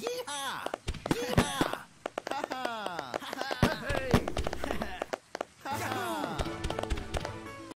Yeehaw! Yeehaw! Ha ha!